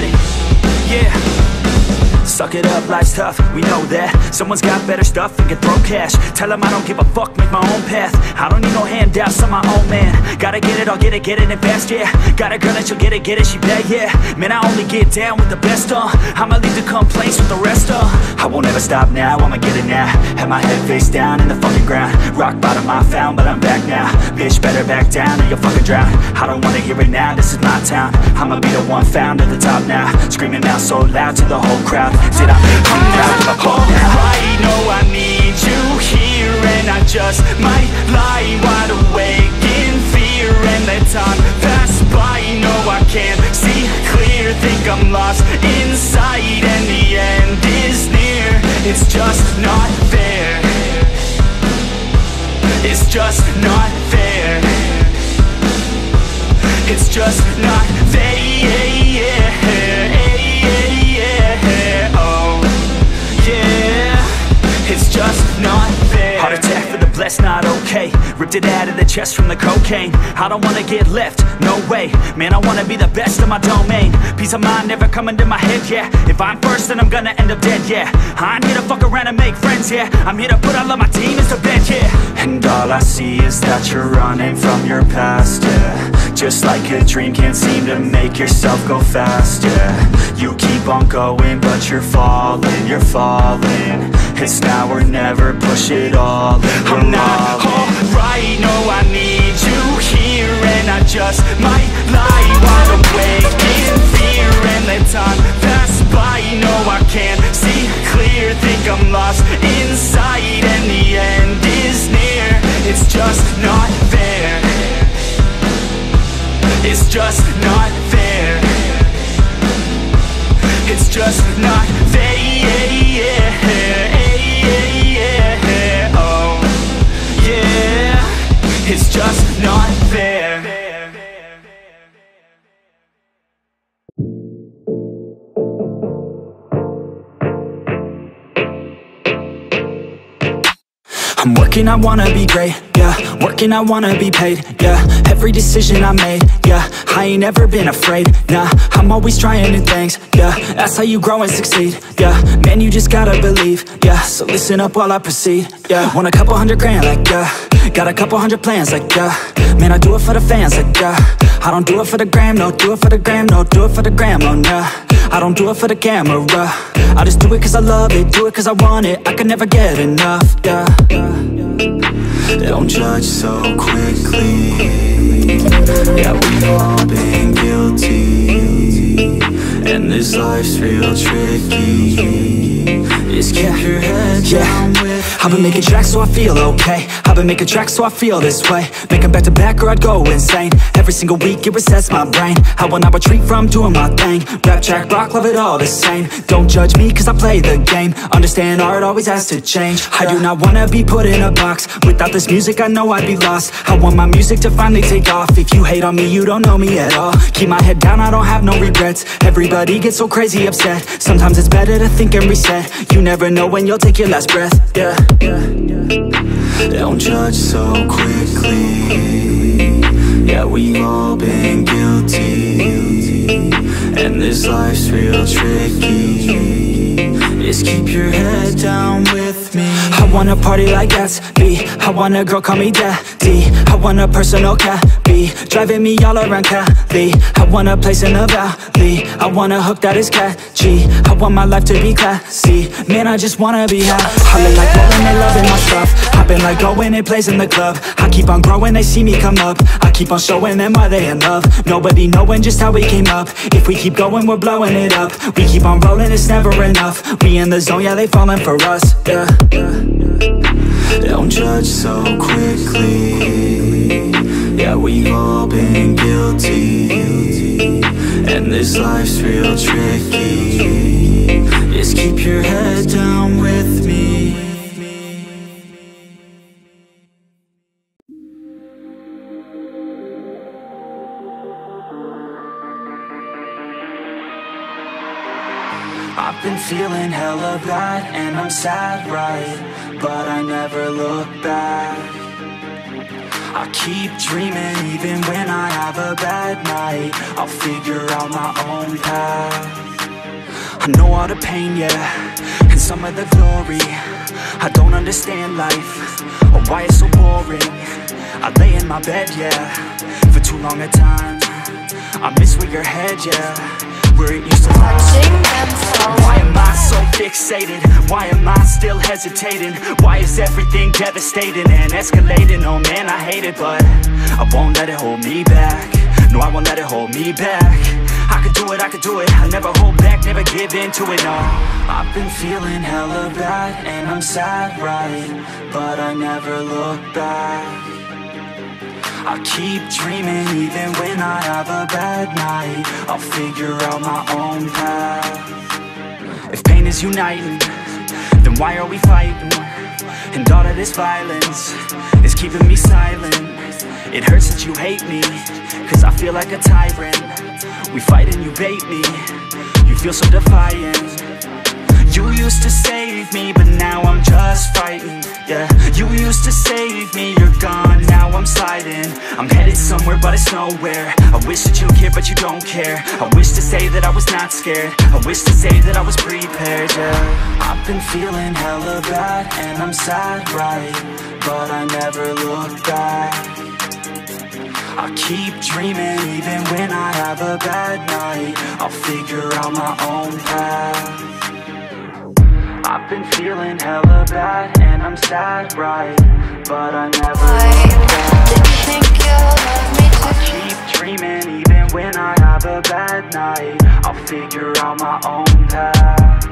with it, yeah. Suck it up, life's tough, we know that. Someone's got better stuff and can throw cash. Tell them I don't give a fuck, make my own path. I don't need no handouts, I'm my own man. Gotta get it, I'll get it and fast, yeah. Got a girl that she'll get it, she bad, yeah. Man, I only get down with the best, I'ma leave the complaints with the rest, I won't ever stop now, I'ma get it now. Had my head face down in the fucking ground. Rock bottom I found, but I'm back now. Bitch, better back down or you'll fucking drown. I don't wanna hear it now, this is my town. I'ma be the one found at the top now. Screaming out so loud to the whole crowd. Did I make you proud if I pull down? I know I need you here, and I just might lie wide awake in fear. And let time pass by, no I can't see clear. Think I'm lost inside and the end is near. It's just not fair. It's just not fair. It's just not fair. It's just not fair. Heart attack for the blessed, not okay. Ripped it out of the chest from the cocaine. I don't wanna get left, no way. Man, I wanna be the best in my domain. Peace of mind never coming to my head, yeah. If I'm first, then I'm gonna end up dead, yeah. I ain't here to fuck around and make friends, yeah. I'm here to put all of my demons to bed, yeah. And all I see is that you're running from your past, yeah. Just like a dream, can't seem to make yourself go fast, yeah. You keep on going, but you're falling. It's now or never, push it all. I'm not alright, no I need you here. And I just might lie wide awake in fear. And let time pass by, no I can't see clear. Think I'm lost inside and the end is near. It's just not fair. It's just not fair. It's just not fair. It's just not fair. I'm working, I wanna be great, yeah. Working, I wanna be paid, yeah. Every decision I made, yeah. I ain't ever been afraid, nah. I'm always trying new things, yeah. That's how you grow and succeed, yeah. Man, you just gotta believe, yeah. So listen up while I proceed, yeah. Want a couple $100 grand, like, yeah. Got a couple $100 plans, like, yeah. Man, I do it for the fans, like, yeah. I don't do it for the gram, no. Do it for the gram, no. Do it for the gram, oh, nah. I don't do it for the camera. I just do it cause I love it, do it cause I want it. I can never get enough, yeah. Don't judge so quickly. Yeah, we've all been guilty. And this life's real tricky. Just keep your head down with me. I've been making tracks so I feel okay. I've been making tracks so I feel this way. Make them back to back or I'd go insane. Every single week it resets my brain. I will not retreat from doing my thing. Rap, track, rock, love it all the same. Don't judge me cause I play the game. Understand art always has to change. I do not wanna be put in a box. Without this music I know I'd be lost. I want my music to finally take off. If you hate on me you don't know me at all. Keep my head down, I don't have no regrets. Everybody gets so crazy upset. Sometimes it's better to think and reset. You never know when you'll take your last breath, yeah. Don't judge so quickly. Yeah, we've all been guilty. And this life's real tricky. Just keep your head down with me. I wanna party like Gatsby. I want a girl, call me daddy. I want a personal cabbie, driving me all around Cali. I want a place in the valley. I want a hook that is catchy. I want my life to be classy. Man, I just wanna be high. I look like rolling, they loving my stuff. I've been like going and plays in the club. I keep on growing, they see me come up. I keep on showing them why they in love. Nobody knowing just how we came up. If we keep going, we're blowing it up. We keep on rolling, it's never enough. We in the zone, yeah, they falling for us, yeah. Don't judge so quickly. Yeah, we've all been guilty. And this life's real tricky. Just keep your head down with me. I've been feeling hella bad and I'm sad, right? But I never look back. I keep dreaming even when I have a bad night. I'll figure out my own path. I know all the pain, yeah, and some of the glory. I don't understand life, or why it's so boring. I lay in my bed, yeah, for too long a time. I miss where your head, yeah, where it used to lie. Why am I so fixated? Why am I still hesitating? Why is everything devastating and escalating? Oh man, I hate it, but I won't let it hold me back. No, I won't let it hold me back. I could do it, I could do it. I never hold back, never give in to it, no. I've been feeling hella bad and I'm sad, right? But I never look back. I keep dreaming even when I have a bad night. I'll figure out my own path. If pain is uniting, then why are we fighting? And all of this violence is keeping me silent. It hurts that you hate me, cause I feel like a tyrant. We fight and you bait me, you feel so defiant. You used to save me, but now I'm just frightened, yeah. You used to save me, you're gone, now I'm sliding. I'm headed somewhere, but it's nowhere. I wish that you cared, but you don't care. I wish to say that I was not scared. I wish to say that I was prepared, yeah. I've been feeling hella bad, and I'm sad, right? But I never look back. I keep dreaming, even when I have a bad night. I'll figure out my own path. I've been feeling hella bad and I'm sad, right? But I never did you think you loved me too? I keep dreaming even when I have a bad night. I'll figure out my own path.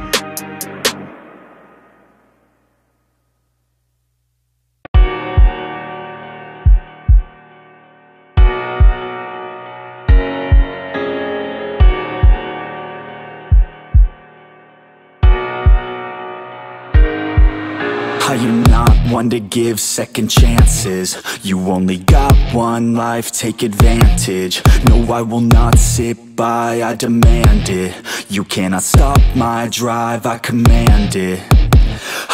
I am not one to give second chances. You only got one life, take advantage. No, I will not sit by, I demand it. You cannot stop my drive, I command it.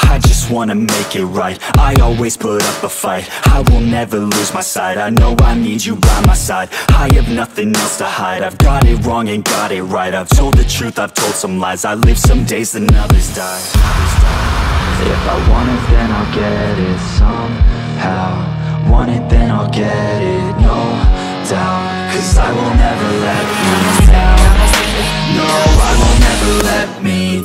I just wanna make it right. I always put up a fight. I will never lose my sight. I know I need you by my side. I have nothing else to hide. I've got it wrong and got it right. I've told the truth, I've told some lies. I live some days and others die. If I want it, then I'll get it somehow. Want it, then I'll get it, no doubt. Cause I will never let me down. No, I will never let me down.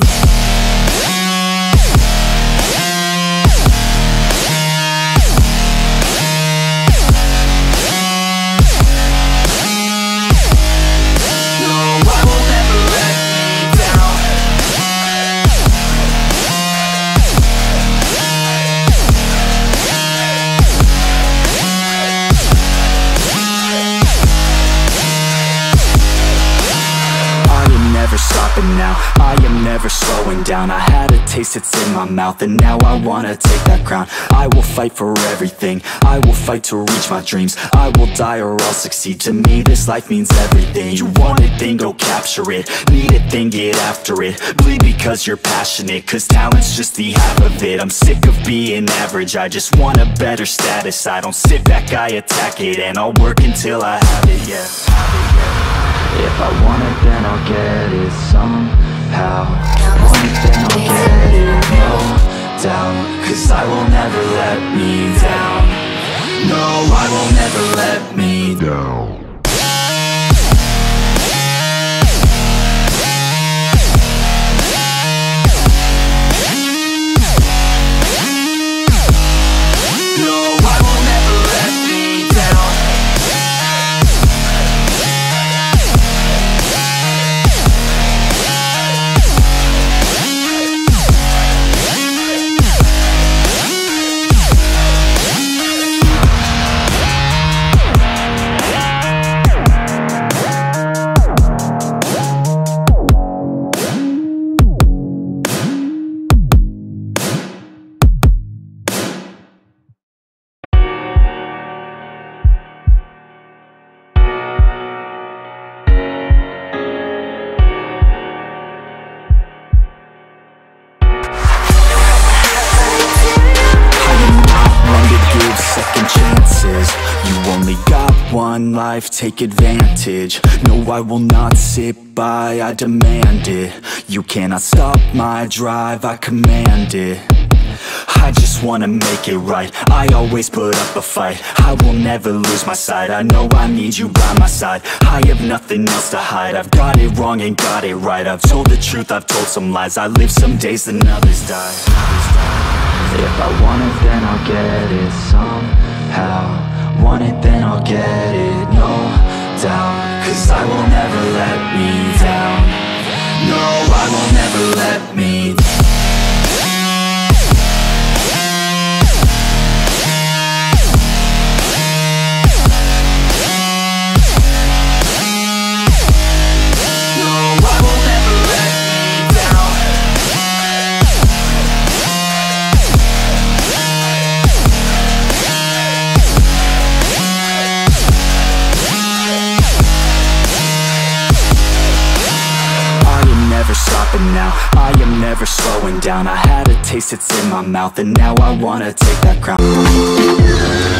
Now I am never slowing down. I had a taste, it's in my mouth, and now I wanna take that crown. I will fight for everything. I will fight to reach my dreams. I will die or I'll succeed. To me this life means everything. You want a thing, go capture it. Need a thing, get after it. Bleed because you're passionate, cause talent's just the half of it. I'm sick of being average, I just want a better status. I don't sit back, I attack it, and I'll work until I have it, yeah. If I want it, then I'll get it somehow. Want it, then I'll get it, no doubt. Cause I will never let me down. No, I will never let me down. in life, take advantage. No, I will not sit by, I demand it. You cannot stop my drive, I command it. I just wanna make it right, I always put up a fight. I will never lose my sight, I know I need you by my side. I have nothing else to hide, I've got it wrong and got it right. I've told the truth, I've told some lies. I live some days and others die. If I want it then I'll get it somehow. Want it then I'll get it, no doubt. Cause I will never let me down. No, I will never let me down. Now I am never slowing down. I had a taste, it's in my mouth, and now I wanna take that crown.